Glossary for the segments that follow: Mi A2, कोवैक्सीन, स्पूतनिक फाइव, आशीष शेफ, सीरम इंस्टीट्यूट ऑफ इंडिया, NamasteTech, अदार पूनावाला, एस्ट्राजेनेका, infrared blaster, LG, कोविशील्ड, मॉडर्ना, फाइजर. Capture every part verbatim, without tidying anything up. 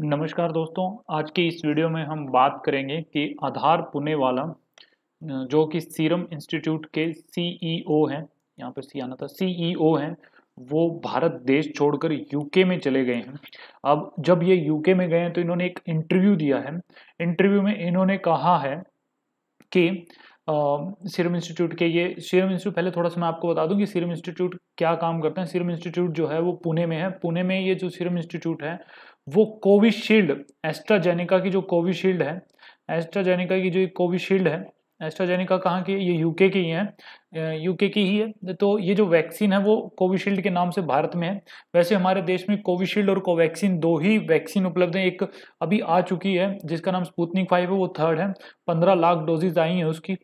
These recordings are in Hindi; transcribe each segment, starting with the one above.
नमस्कार दोस्तों, आज की इस वीडियो में हम बात करेंगे कि अदार पूनावाला जो कि सीरम इंस्टीट्यूट के सीईओ हैं, यहाँ पर सी आना था, सीईओ हैं, वो भारत देश छोड़कर यूके में चले गए हैं। अब जब ये यूके में गए हैं तो इन्होंने एक इंटरव्यू दिया है। इंटरव्यू में इन्होंने कहा है कि सीरम इंस्टीट्यूट के ये सीरम इंस्टीट्यूट पहले थोड़ा सा मैं आपको बता दूं कि सीरम इंस्टीट्यूट क्या काम करते हैं। सीरम इंस्टीट्यूट जो है वो पुणे में है। पुणे में ये जो सीरम इंस्टीट्यूट है वो कोविशील्ड एस्ट्राजेनेका की जो कोविशील्ड है एस्ट्राजेनेका की जो कोविशील्ड है एस्ट्राजेनेका कहाँ की है, ये यूके की ही है, यूके की ही है। तो ये जो वैक्सीन है वो कोविशील्ड के नाम से भारत में है। वैसे हमारे देश में कोविशील्ड और कोवैक्सीन दो ही वैक्सीन उपलब्ध है। एक अभी आ चुकी है जिसका नाम स्पूतनिक फाइव है, वो थर्ड है, पंद्रह लाख डोजेज आई हैं उसकी।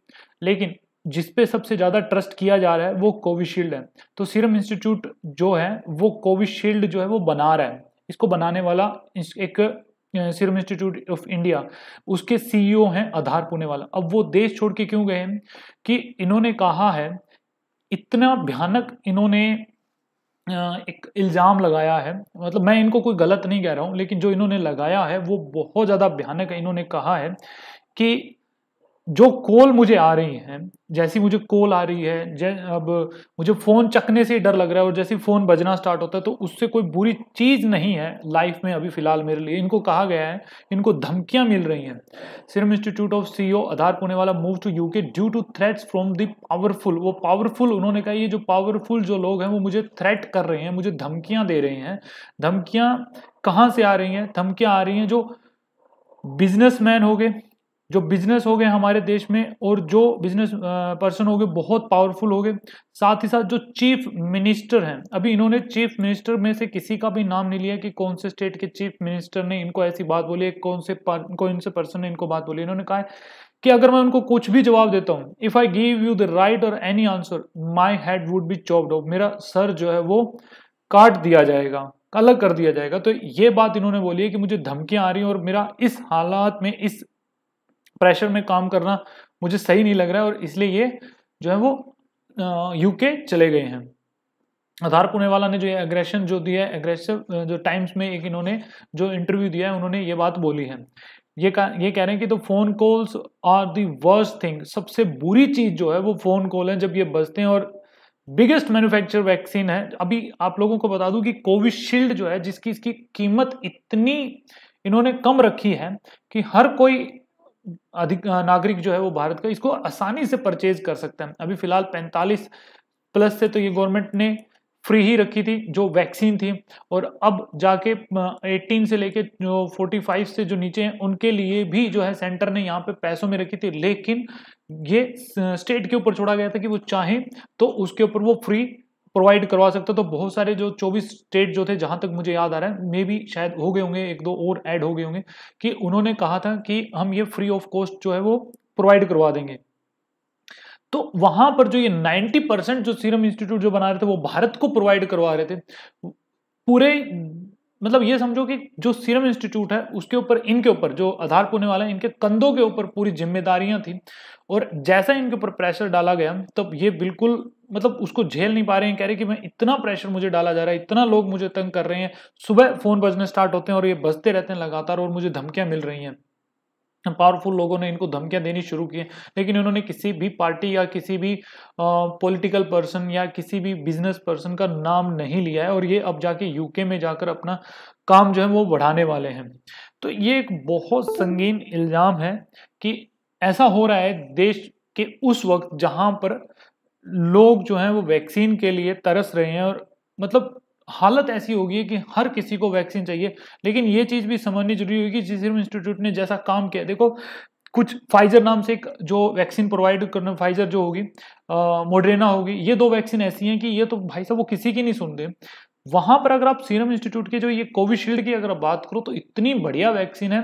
लेकिन जिस पे सबसे ज़्यादा ट्रस्ट किया जा रहा है वो कोविशील्ड है। तो सीरम इंस्टीट्यूट जो है वो कोविशील्ड जो है वो बना रहा है। इसको बनाने वाला एक सीरम इंस्टीट्यूट ऑफ इंडिया, उसके सीईओ हैं अदार पूनावाला। अब वो देश छोड़ के क्यों गए हैं कि इन्होंने कहा है, इतना भयानक इन्होंने एक इल्ज़ाम लगाया है, मतलब मैं इनको कोई गलत नहीं कह रहा हूँ, लेकिन जो इन्होंने लगाया है वो बहुत ज़्यादा भयानक है। इन्होंने कहा है कि जो कॉल मुझे आ रही है, जैसी मुझे कॉल आ रही है, अब मुझे फ़ोन चकने से डर लग रहा है और जैसे फ़ोन बजना स्टार्ट होता है तो उससे कोई बुरी चीज़ नहीं है लाइफ में अभी फ़िलहाल मेरे लिए। इनको कहा गया है, इनको धमकियां मिल रही हैं। Serum institute of CEO अदार पूनावाला move to UK due to threats from the powerful. वो पावरफुल, उन्होंने कहा ये जो पावरफुल जो लोग हैं वो मुझे थ्रेट कर रहे हैं, मुझे धमकियाँ दे रहे हैं। धमकियाँ कहाँ से आ रही हैं? धमकियाँ आ रही हैं जो बिजनेसमैन हो गए, जो बिजनेस हो गए हमारे देश में, और जो बिजनेस पर्सन हो गए बहुत पावरफुल हो गए, साथ ही साथ जो चीफ मिनिस्टर हैं। अभी इन्होंने चीफ मिनिस्टर में से किसी का भी नाम नहीं लिया कि कौन से स्टेट के चीफ मिनिस्टर ने इनको ऐसी बात बोली है, कौन से कौन से पर्सन ने इनको बात बोली। इन्होंने कहा कि अगर मैं उनको कुछ भी जवाब देता हूँ, if I give you the right or any answer my head would be chopped off, मेरा सर जो है वो काट दिया जाएगा, अलग कर दिया जाएगा। तो ये बात इन्होंने बोली है कि मुझे धमकियाँ आ रही हैं और मेरा इस हालात में, इस प्रेशर में काम करना मुझे सही नहीं लग रहा है, और इसलिए ये जो है वो यूके चले गए हैं। अदार पूनावाला ने जो ये एग्रेशन जो दिया है, एग्रेसिव जो टाइम्स में एक इन्होंने जो इंटरव्यू दिया है, उन्होंने ये बात बोली है, ये का, ये कह रहे हैं कि तो phone calls are the worst thing, सबसे बुरी चीज़ जो है वो फ़ोन कॉल है जब ये बजते हैं। और बिगेस्ट मैन्युफैक्चर वैक्सीन है। अभी आप लोगों को बता दूं कि कोविशील्ड जो है, जिसकी इसकी कीमत इतनी इन्होंने कम रखी है कि हर कोई अधिक नागरिक जो है वो भारत का इसको आसानी से परचेज कर सकता है। अभी फिलहाल पैंतालीस प्लस से तो ये गवर्नमेंट ने फ्री ही रखी थी जो वैक्सीन थी, और अब जाके अठारह से लेके जो पैंतालीस से जो नीचे हैं उनके लिए भी जो है सेंटर ने यहाँ पे पैसों में रखी थी, लेकिन ये स्टेट के ऊपर छोड़ा गया था कि वो चाहें तो उसके ऊपर वो फ्री प्रोवाइड करवा सकता। तो बहुत सारे जो चौबीस स्टेट जो थे, जहाँ तक मुझे याद आ रहा है, मे भी शायद हो गए होंगे, एक दो और ऐड हो गए होंगे, कि उन्होंने कहा था कि हम ये फ्री ऑफ कॉस्ट जो है वो प्रोवाइड करवा देंगे। तो वहाँ पर जो ये नब्बे परसेंट जो सीरम इंस्टीट्यूट जो बना रहे थे वो भारत को प्रोवाइड करवा रहे थे पूरे, मतलब ये समझो कि जो सीरम इंस्टीट्यूट है उसके ऊपर, इनके ऊपर जो अदार पूनावाला है, इनके कंधों के ऊपर पूरी जिम्मेदारियां थी। और जैसा इनके ऊपर प्रेशर डाला गया तब ये बिल्कुल, मतलब उसको झेल नहीं पा रहे हैं। कह रहे हैं कि मैं, इतना प्रेशर मुझे डाला जा रहा है, इतना लोग मुझे तंग कर रहे हैं, सुबह फ़ोन बजने स्टार्ट होते हैं और ये बजते रहते हैं लगातार, और मुझे धमकियाँ मिल रही हैं। पावरफुल लोगों ने इनको धमकियां देनी शुरू की हैं, लेकिन इन्होंने किसी भी पार्टी या किसी भी पॉलिटिकल पर्सन या किसी भी बिजनेस पर्सन का नाम नहीं लिया है, और ये अब जाके यूके में जाकर अपना काम जो है वो बढ़ाने वाले हैं। तो ये एक बहुत संगीन इल्ज़ाम है कि ऐसा हो रहा है देश के उस वक्त जहां पर लोग जो हैं वो वैक्सीन के लिए तरस रहे हैं, और मतलब हालत ऐसी होगी है कि हर किसी को वैक्सीन चाहिए। लेकिन ये चीज़ भी समझनी जरूरी होगी कि सीरम इंस्टीट्यूट ने जैसा काम किया, देखो कुछ फाइजर नाम से एक जो वैक्सीन प्रोवाइड करने, फाइजर जो होगी, मॉडर्ना होगी, ये दो वैक्सीन ऐसी हैं कि ये तो भाई साहब वो किसी की नहीं सुनते। वहाँ पर अगर आप सीरम इंस्टीट्यूट के जो ये कोविशील्ड की अगर आप बात करो तो इतनी बढ़िया वैक्सीन है।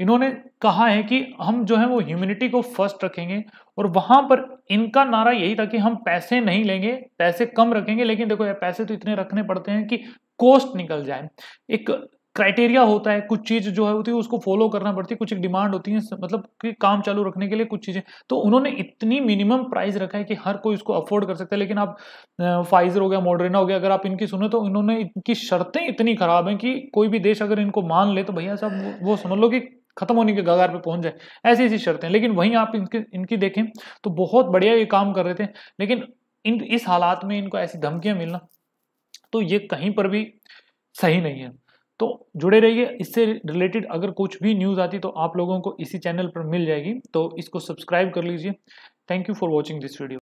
इन्होंने कहा है कि हम जो है वो ह्यूमैनिटी को फर्स्ट रखेंगे, और वहाँ पर इनका नारा यही था कि हम पैसे नहीं लेंगे, पैसे कम रखेंगे। लेकिन देखो यार, पैसे तो इतने रखने पड़ते हैं कि कॉस्ट निकल जाए। एक क्राइटेरिया होता है, कुछ चीज़ जो है होती है उसको फॉलो करना पड़ती है, कुछ एक डिमांड होती है, मतलब कि काम चालू रखने के लिए कुछ चीज़ें। तो उन्होंने इतनी मिनिमम प्राइस रखा है कि हर कोई उसको अफोर्ड कर सकता है। लेकिन आप फाइजर हो गया, मॉडर्ना हो गया, अगर आप इनकी सुनो तो इन्होंने इनकी शर्तें इतनी ख़राब हैं कि कोई भी देश अगर इनको मान ले तो भैया साहब वो समझ लो कि खत्म होने के कगार पे पहुंच जाए, ऐसी ऐसी शर्तें। लेकिन वहीं आप इनके इनकी देखें तो बहुत बढ़िया ये काम कर रहे थे, लेकिन इन इस हालात में इनको ऐसी धमकियां मिलना तो ये कहीं पर भी सही नहीं है। तो जुड़े रहिए, इससे रिलेटेड अगर कुछ भी न्यूज़ आती तो आप लोगों को इसी चैनल पर मिल जाएगी, तो इसको सब्सक्राइब कर लीजिए। Thank you for watching this video.